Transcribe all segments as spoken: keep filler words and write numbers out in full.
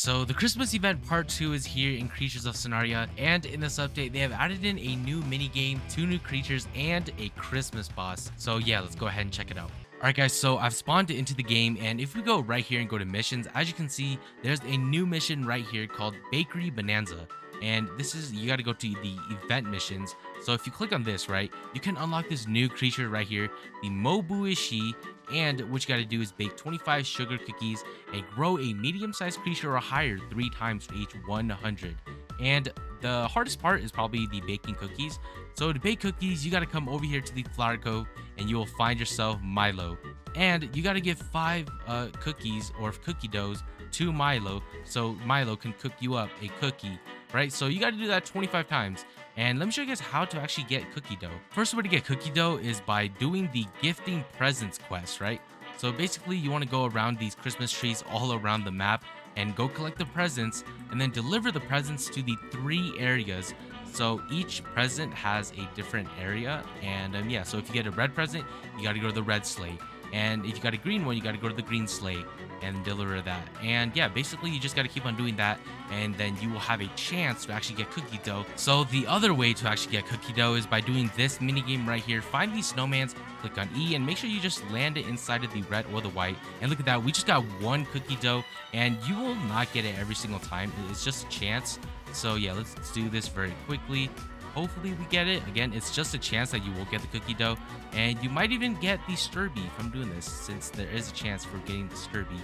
So the Christmas event part two is here in Creatures of Sonaria, and in this update they have added in a new minigame, two new creatures, and a Christmas boss. So yeah, let's go ahead and check it out. Alright guys, so I've spawned into the game, and if we go right here and go to missions, as you can see, there's a new mission right here called Bakery Bonanza. And this is, you gotta go to the event missions. So if you click on this, right, you can unlock this new creature right here, the Mobuushiy. And what you gotta do is bake twenty-five sugar cookies and grow a medium-sized creature or higher three times to age one hundred. And the hardest part is probably the baking cookies. So to bake cookies, you gotta come over here to the flower cove and you will find yourself Milo. And you gotta give five uh, cookies or cookie doughs to Milo, so Milo can cook you up a cookie. Right, so you got to do that twenty-five times. And let me show you guys how to actually get cookie dough. First way to get cookie dough is by doing the gifting presents quest, right? So basically you want to go around these Christmas trees all around the map and go collect the presents and then deliver the presents to the three areas. So each present has a different area, and um, yeah, so if you get a red present, you got to go to the red sleigh, and if you got a green one, you got to go to the green sleigh and deliver that. And yeah, basically you just got to keep on doing that, and then you will have a chance to actually get cookie dough. So the other way to actually get cookie dough is by doing this mini game right here. Find these snowmans, click on E, and make sure you just land it inside of the red or the white. And look at that, we just got one cookie dough, and you will not get it every single time. It's just a chance. So yeah, let's do this very quickly. Hopefully we get it. Again, it's just a chance that you will get the cookie dough, and you might even get the Sturby if I'm doing this, since there is a chance for getting the Sturby.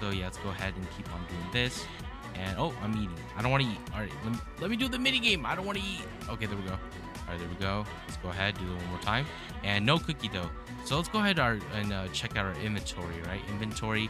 So yeah, let's go ahead and keep on doing this. And oh, I'm eating. I don't want to eat. All right, let me, let me do the mini game. I don't want to eat. Okay, there we go. All right, there we go. Let's go ahead, do it one more time, and no cookie dough. So let's go ahead our, and uh, check out our inventory, right? Inventory.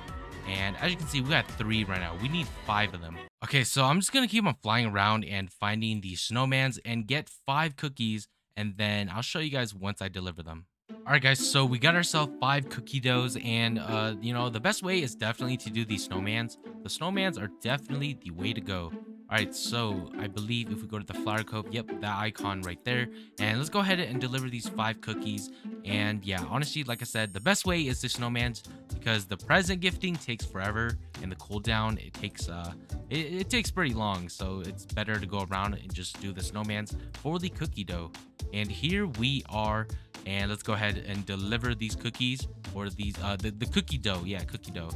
And as you can see, we got three right now. We need five of them. Okay, so I'm just going to keep on flying around and finding the snowmans and get five cookies. And then I'll show you guys once I deliver them. All right, guys, so we got ourselves five cookie doughs. And, uh, you know, the best way is definitely to do the snowmans. The snowmans are definitely the way to go. All right, so I believe if we go to the flower cove, yep, that icon right there. And let's go ahead and deliver these five cookies. And yeah, honestly, like I said, the best way is the snowmans, because the present gifting takes forever, and the cooldown, it takes uh, it, it takes pretty long. So it's better to go around and just do the snowmans for the cookie dough. And here we are. And let's go ahead and deliver these cookies, or these uh, the, the cookie dough. Yeah, cookie dough.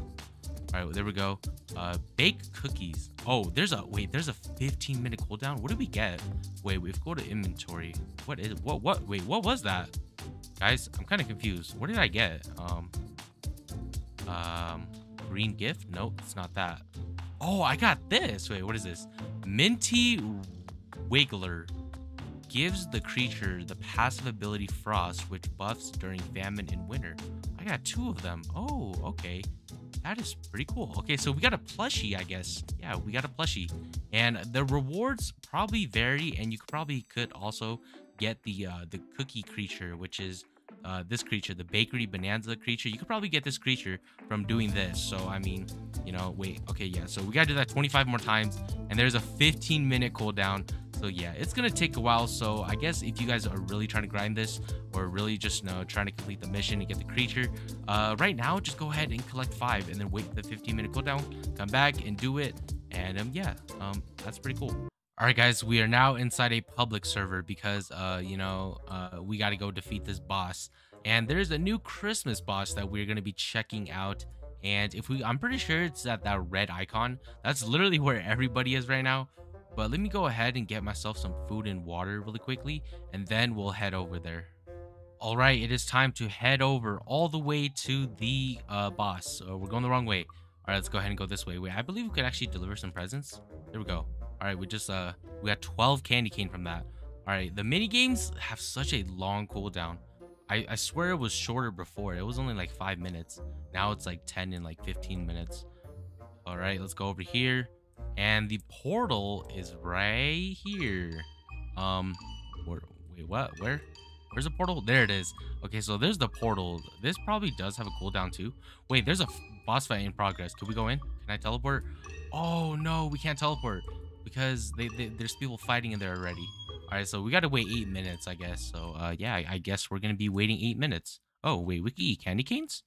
All right, there we go. Uh, bake cookies. Oh, there's a wait. There's a fifteen minute cooldown. What did we get? Wait, we've got to inventory. What is what? What? Wait, what was that, guys? I'm kind of confused. What did I get? Um, um, green gift? Nope, it's not that. Oh, I got this. Wait, what is this? Minty Wiggler gives the creature the passive ability Frost, which buffs during famine and winter. I got two of them. Oh, okay. That is pretty cool. Okay, so we got a plushie, I guess. Yeah, we got a plushie. And the rewards probably vary, and you probably could also get the uh, the cookie creature, which is uh, this creature, the Bakery Bonanza creature. You could probably get this creature from doing this. So, I mean, you know, wait. Okay, yeah, so we got to do that twenty-five more times, and there's a fifteen minute cooldown. So, yeah, it's going to take a while. So, I guess if you guys are really trying to grind this, or really just, you know, trying to complete the mission and get the creature, uh, right now, just go ahead and collect five, and then wait for the fifteen minute cooldown, come back and do it. And um, yeah, um, that's pretty cool. All right, guys, we are now inside a public server because, uh, you know, uh, we got to go defeat this boss. And there's a new Christmas boss that we're going to be checking out. And if we, I'm pretty sure it's at that red icon. That's literally where everybody is right now. But let me go ahead and get myself some food and water really quickly, and then we'll head over there. All right, it is time to head over all the way to the uh, boss. Oh, we're going the wrong way. All right, let's go ahead and go this way. Wait, I believe we could actually deliver some presents. There we go. All right, we just uh, we got twelve candy cane from that. All right, the mini games have such a long cooldown. I, I swear it was shorter before. It was only like five minutes. Now it's like ten and like fifteen minutes. All right, let's go over here. And the portal is right here. Um, where, wait, what? Where? Where's the portal? There it is. Okay, so there's the portal. This probably does have a cooldown too. Wait, there's a boss fight in progress. Can we go in? Can I teleport? Oh, no, we can't teleport because they, they, there's people fighting in there already. All right, so we got to wait eight minutes, I guess. So, uh, yeah, I, I guess we're going to be waiting eight minutes. Oh, wait, we can eat candy canes?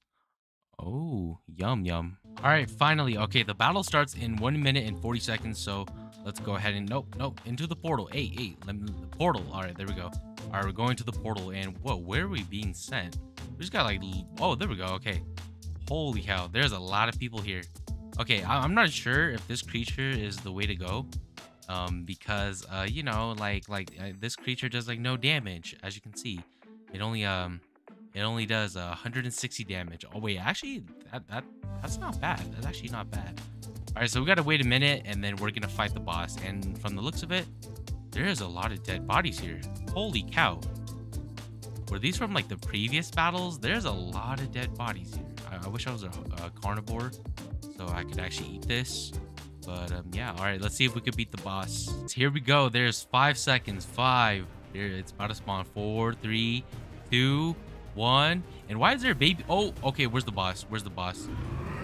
Oh, yum, yum. All right, finally. Okay, the battle starts in one minute and forty seconds. So let's go ahead and nope, nope. Into the portal. Hey, hey, let me, the portal. All right, there we go. All right, we're going to the portal. And whoa, where are we being sent? We just got like, oh, there we go. Okay. Holy hell, there's a lot of people here. Okay, I I'm not sure if this creature is the way to go. Um, because, uh, you know, like, like uh, this creature does like no damage. As you can see, it only, um, it only does uh, one hundred sixty damage. Oh wait, actually, that, that that's not bad. That's actually not bad. All right, so we gotta wait a minute, and then we're gonna fight the boss. And from the looks of it, there is a lot of dead bodies here. Holy cow! Were these from like the previous battles? There's a lot of dead bodies here. I, I wish I was a, a carnivore, so I could actually eat this. But um, yeah, all right, let's see if we could beat the boss. So here we go. There's five seconds. Five. There, it's about to spawn. Four, three, two, one. And why is there a baby? Oh, okay. Where's the boss? Where's the boss?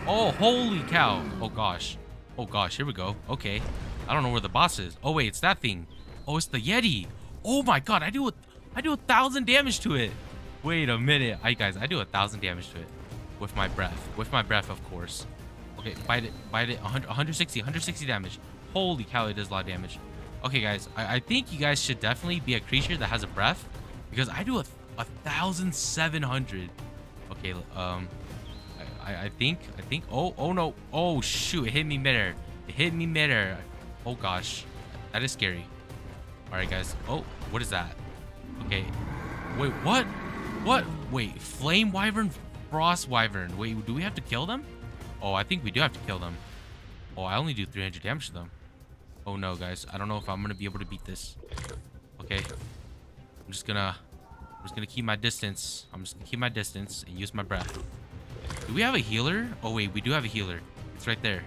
Oh, holy cow. Oh, gosh. Oh, gosh. Here we go. Okay. I don't know where the boss is. Oh, wait. It's that thing. Oh, it's the Yeti. Oh, my God. I do a, I do a thousand damage to it. Wait a minute. I guys, I do a thousand damage to it with my breath. With my breath, of course. Okay, bite it, bite it, one hundred sixty damage. Holy cow, it does a lot of damage. Okay, guys, I, I think you guys should definitely be a creature that has a breath, because I do a, a one thousand seven hundred. Okay, um, I, I, I think, I think, oh, oh no, oh shoot, it hit me midair. It hit me midair. Oh gosh, that is scary. All right, guys, oh, what is that? Okay, wait, what? What? Wait, Flame Wyvern, Frost Wyvern. Wait, do we have to kill them? Oh, I think we do have to kill them. Oh, I only do three hundred damage to them. Oh no, guys. I don't know if I'm going to be able to beat this. Okay. I'm just going to I'm just going to keep my distance. I'm just going to keep my distance and use my breath. Do we have a healer? Oh wait, we do have a healer. It's right there.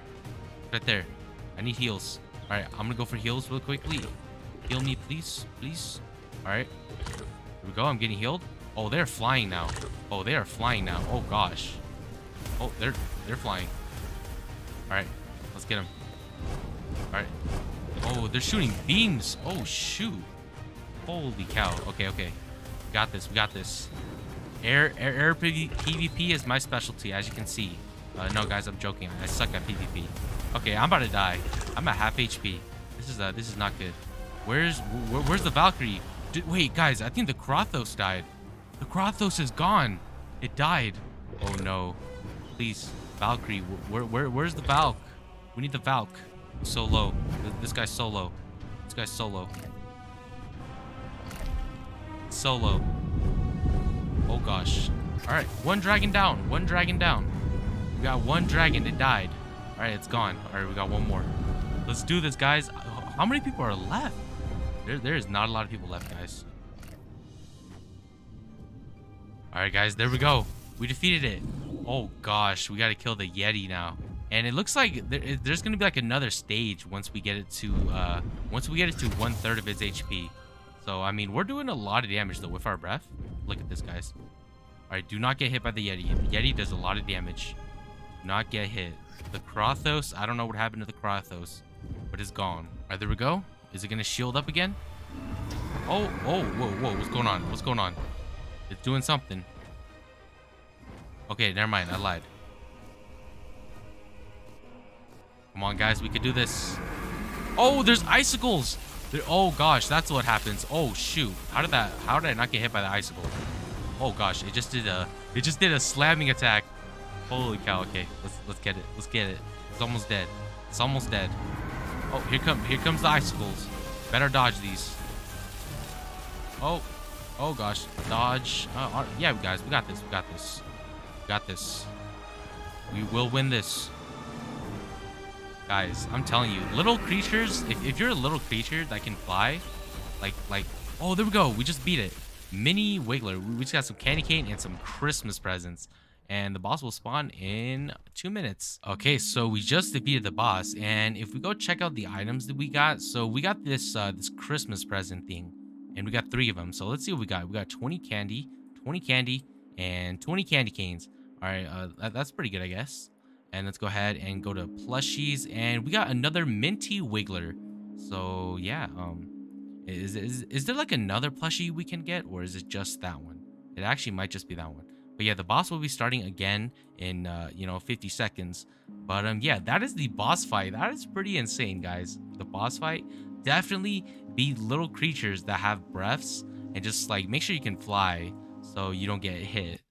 Right there. I need heals. All right, I'm going to go for heals real quickly. Heal me, please. Please. All right. Here we go. I'm getting healed. Oh, they're flying now. Oh, they are flying now. Oh gosh. Oh, they're they're flying. All right, let's get them. All right. Oh, they're shooting beams. Oh shoot! Holy cow. Okay, okay. Got this. We got this. Air air air P V P is my specialty, as you can see. Uh, no, guys, I'm joking. I suck at P V P. Okay, I'm about to die. I'm at half H P. This is uh this is not good. Where's wh where's the Valkyrie? Dude, wait, guys, I think the Krothos died. The Krothos is gone. It died. Oh no. Please, Valkyrie, where, where, where's the Valk? We need the Valk. So low. This guy's so low. This guy's so low. So low. Oh gosh. All right, one dragon down. One dragon down. We got one dragon that died. All right, it's gone. All right, we got one more. Let's do this, guys. How many people are left? There, there is not a lot of people left, guys. All right, guys, there we go. We defeated it. Oh gosh, we gotta kill the Yeti now, and it looks like there, there's gonna be like another stage once we get it to uh, once we get it to one third of its H P. So I mean, we're doing a lot of damage though with our breath. Look at this, guys. All right, do not get hit by the Yeti. The Yeti does a lot of damage. Do not get hit. The Krothos, I don't know what happened to the Krothos, but it's gone. All right, there we go. Is it gonna shield up again? Oh, oh, whoa, whoa, what's going on? What's going on? It's doing something. Okay, never mind. I lied. Come on, guys. We could do this. Oh, there's icicles. They're, oh, gosh. That's what happens. Oh, shoot. How did that... How did I not get hit by the icicle? Oh, gosh. It just did a... It just did a slamming attack. Holy cow. Okay. Let's let's get it. Let's get it. It's almost dead. It's almost dead. Oh, here come... Here comes the icicles. Better dodge these. Oh. Oh, gosh. Dodge. Uh, yeah, guys. We got this. We got this. Got this. We will win this, guys. I'm telling you, little creatures, if, if you're a little creature that can fly, like like oh, there we go, we just beat it. Minty Wiggler. We just got some candy cane and some Christmas presents, and the boss will spawn in two minutes. Okay, so we just defeated the boss, and if we go check out the items that we got, so we got this uh this Christmas present thing, and we got three of them. So let's see what we got. We got twenty candy and twenty candy canes. All right, uh, that, that's pretty good, I guess. And let's go ahead and go to plushies, and we got another Minty Wiggler. So yeah, um, is, is is there like another plushie we can get, or is it just that one? It actually might just be that one. But yeah, the boss will be starting again in, uh, you know, fifty seconds. But um, yeah, that is the boss fight. That is pretty insane, guys. The boss fight. Definitely be little creatures that have breaths and just like make sure you can fly so you don't get hit.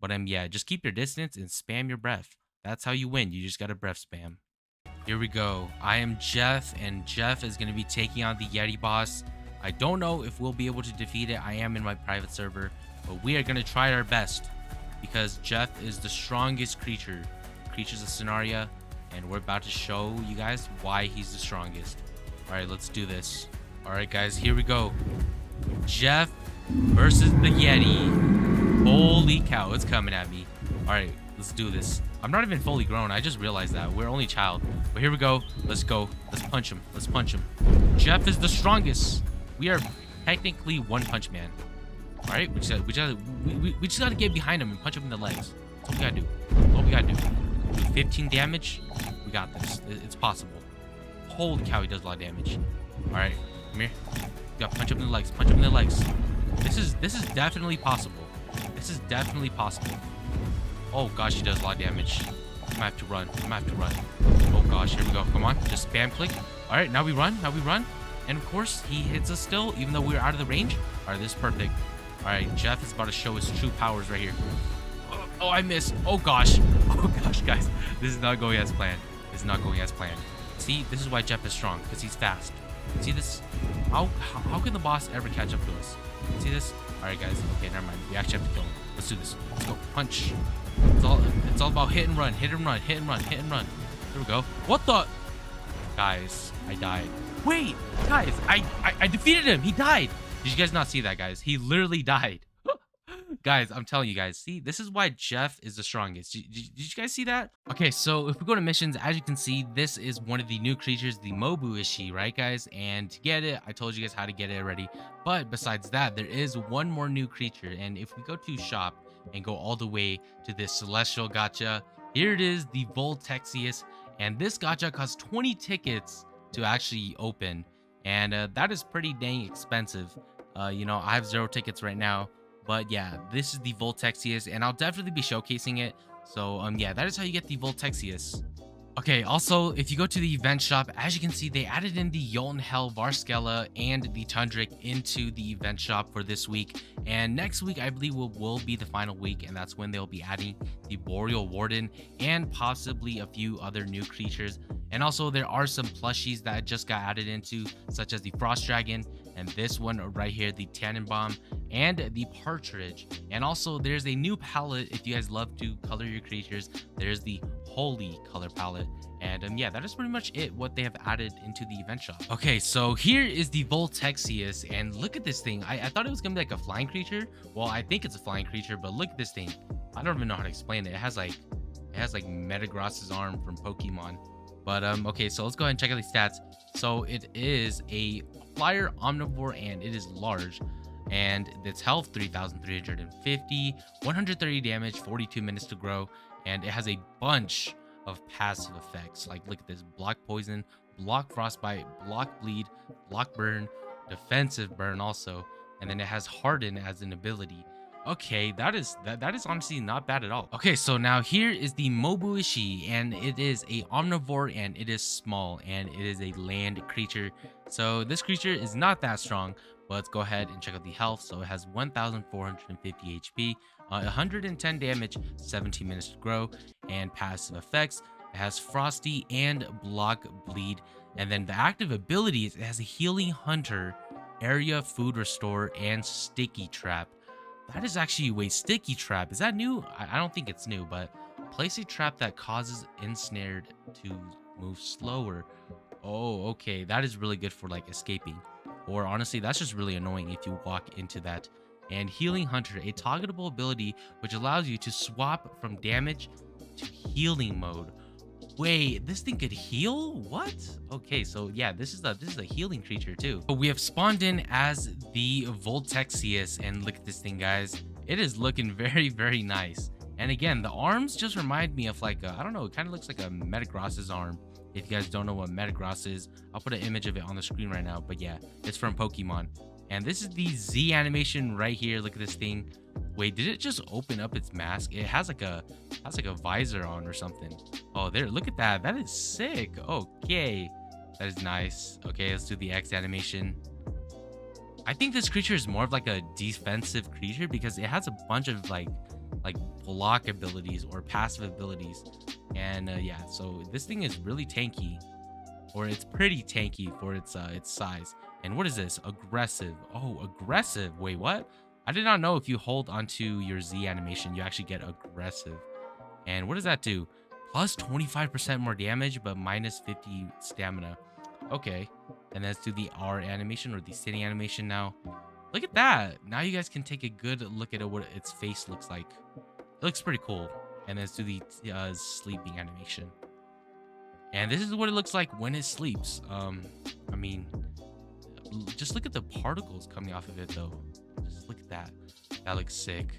But um, yeah, just keep your distance and spam your breath. That's how you win. You just got to breath spam. Here we go. I am Jeff, and Jeff is going to be taking on the Yeti boss. I don't know if we'll be able to defeat it. I am in my private server, but we are going to try our best because Jeff is the strongest creature, Creatures of Sonaria, and we're about to show you guys why he's the strongest. All right, let's do this. All right, guys, here we go. Jeff versus the Yeti. Holy cow, it's coming at me. All right, let's do this. I'm not even fully grown. I just realized that. We're only child. But here we go. Let's go. Let's punch him. Let's punch him. Jeff is the strongest. We are technically one punch man. All right, we just, we just, we, we just gotta get behind him and punch him in the legs. That's what we gotta do. That's what we gotta do. fifteen damage. We got this. It's possible. Holy cow, he does a lot of damage. All right, come here. We gotta punch him in the legs. Punch him in the legs. This is this is definitely possible. This is definitely possible. Oh gosh, he does a lot of damage. I'm gonna have to run. I'm gonna have to run. Oh gosh, here we go. Come on, just spam click. All right, now we run. Now we run. And of course, he hits us still, even though we were out of the range. All right, this is perfect. All right, Jeff is about to show his true powers right here. Oh, oh, I missed. Oh, gosh. Oh, gosh, guys. This is not going as planned. This is not going as planned. See, this is why Jeff is strong, because he's fast. See this? How, how how can the boss ever catch up to us? See this? All right, guys. Okay, never mind. We actually have to kill him. Let's do this. Let's go. Punch. It's all, it's all about hit and run, hit and run, hit and run, hit and run. There we go. What the? Guys, I died. Wait, guys, I, I, I defeated him. He died. Did you guys not see that, guys? He literally died. Guys, I'm telling you guys. See, this is why Jeff is the strongest. Did, did, did you guys see that? Okay, so if we go to missions, as you can see, this is one of the new creatures, the Mobuushiy, right, guys? And to get it, I told you guys how to get it already. But besides that, there is one more new creature. And if we go to shop and go all the way to this Celestial Gacha, here it is, the Voletexius. And this Gacha costs twenty tickets to actually open, and uh, that is pretty dang expensive. Uh, you know, I have zero tickets right now, but yeah, this is the Voletexius, and I'll definitely be showcasing it. So um, yeah, that is how you get the Voletexius. Okay, also, if you go to the event shop, as you can see, they added in the Yolton Hell, Varskela, and the Tundric into the event shop for this week. And next week, I believe, will, will be the final week, and that's when they'll be adding the Boreal Warden and possibly a few other new creatures. And also, there are some plushies that just got added into, such as the Frost Dragon, and this one right here, the Tannenbaum, and the Partridge. And also, there's a new palette if you guys love to color your creatures. There's the Holy color palette. And um, yeah, that is pretty much it, what they have added into the event shop. Okay, so here is the Voletexius, and look at this thing. I, I thought it was gonna be like a flying creature. Well, I think it's a flying creature, but look at this thing. I don't even know how to explain it. It has like, it has like Metagross's arm from Pokemon. But um, okay, so let's go ahead and check out the stats. So it is a flyer omnivore, and it is large. And its health, three thousand three hundred fifty, one hundred thirty damage, forty-two minutes to grow. And it has a bunch of passive effects. Like, look at this. Block poison, block frostbite, block bleed, block burn, defensive burn also. And then it has harden as an ability. Okay, that is that, that is honestly not bad at all. Okay, so now here is the Mobuushiy, and it is a omnivore, and it is small, and it is a land creature. So this creature is not that strong, but let's go ahead and check out the health. So it has one thousand four hundred fifty H P, uh, one hundred ten damage, seventeen minutes to grow, and passive effects. It has frosty and block bleed. And then the active abilities, it has a healing hunter, area food restore, and sticky trap. That is actually, wait, sticky trap. Is that new? I, I don't think it's new, but place a trap that causes ensnared to move slower. Oh, okay. That is really good for like escaping. Or honestly, that's just really annoying if you walk into that. And healing hunter, a targetable ability which allows you to swap from damage to healing mode. Wait, this thing could heal? What? Okay, so yeah, this is a this is a healing creature too. But we have spawned in as the Voletexius, and look at this thing, guys. It is looking very, very nice. And again, the arms just remind me of like a, I don't know, it kind of looks like a Metagross's arm. If you guys don't know what Metagross is, I'll put an image of it on the screen right now. But yeah, it's from Pokemon. And this is the Z animation right here. Look at this thing. Wait, did it just open up its mask? It has like a has like a visor on or something. Oh, there. Look at that. That is sick. Okay. That is nice. Okay, let's do the X animation. I think this creature is more of like a defensive creature because it has a bunch of like like block abilities or passive abilities. And uh, yeah, so this thing is really tanky, or it's pretty tanky for its uh, its size. And what is this? Aggressive. Oh, aggressive. Wait, what? I did not know if you hold onto your Z animation, you actually get aggressive. And what does that do? Plus twenty-five percent more damage, but minus fifty stamina. Okay. And let's do the R animation, or the city animation now. Look at that. Now you guys can take a good look at what its face looks like. It looks pretty cool. And let's do the uh, sleeping animation. And this is what it looks like when it sleeps. Um, I mean, just look at the particles coming off of it, though. Just look at that. That looks sick.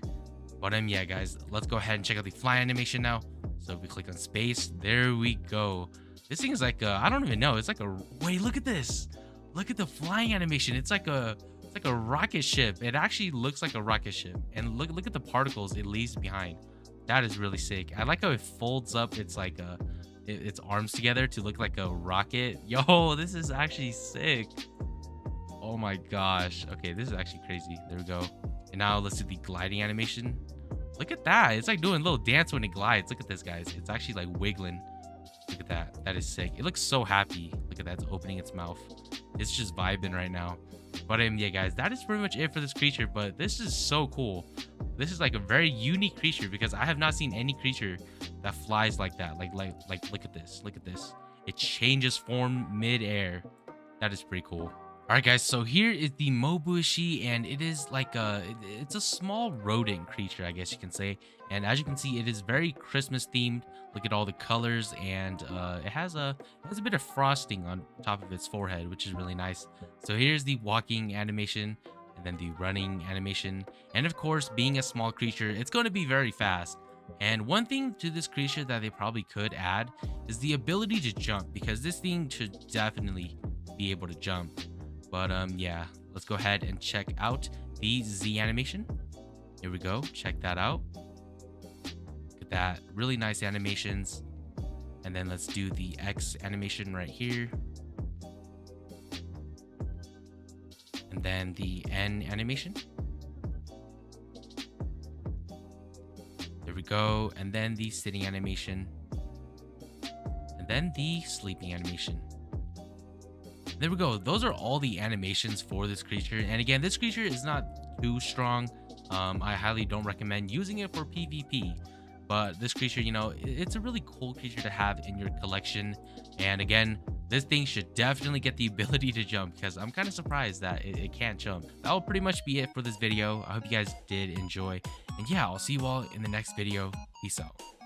But um, yeah, guys, let's go ahead and check out the fly animation now. So if we click on space, there we go. This thing is like a, I don't even know. It's like a, wait, look at this. Look at the flying animation. It's like a, it's like a rocket ship. It actually looks like a rocket ship. And look, look at the particles it leaves behind. That is really sick. I like how it folds up. It's like a, it, its arms together to look like a rocket. Yo, this is actually sick. Oh my gosh. Okay, this is actually crazy. There we go. And now let's do the gliding animation. Look at that. It's like doing a little dance when it glides. Look at this, guys. It's actually like wiggling. Look at that. That is sick. It looks so happy. Look at that. It's opening its mouth. It's just vibing right now. But um, yeah, guys, that is pretty much it for this creature. But this is so cool. This is like a very unique creature because I have not seen any creature that flies like that. Like, like, like. Look at this. Look at this. It changes form mid-air. That is pretty cool. All right, guys, so here is the Mobuushiy, and it is like a, it's a small rodent creature, I guess you can say. And as you can see, it is very Christmas themed. Look at all the colors, and uh, it has a it has a bit of frosting on top of its forehead, which is really nice. So here's the walking animation, and then the running animation. And of course, being a small creature, it's going to be very fast. And one thing to this creature that they probably could add is the ability to jump, because this thing should definitely be able to jump. But um, yeah, let's go ahead and check out the Z animation. Here we go. Check that out. Look at that. Really nice animations. And then let's do the X animation right here. And then the N animation. There we go. And then the sitting animation. And then the sleeping animation. There we go. Those are all the animations for this creature. And again, this creature is not too strong. Um, I highly don't recommend using it for PvP. But this creature, you know, it's a really cool creature to have in your collection. And again, this thing should definitely get the ability to jump, because I'm kind of surprised that it, it can't jump. That will pretty much be it for this video. I hope you guys did enjoy. And yeah, I'll see you all in the next video. Peace out.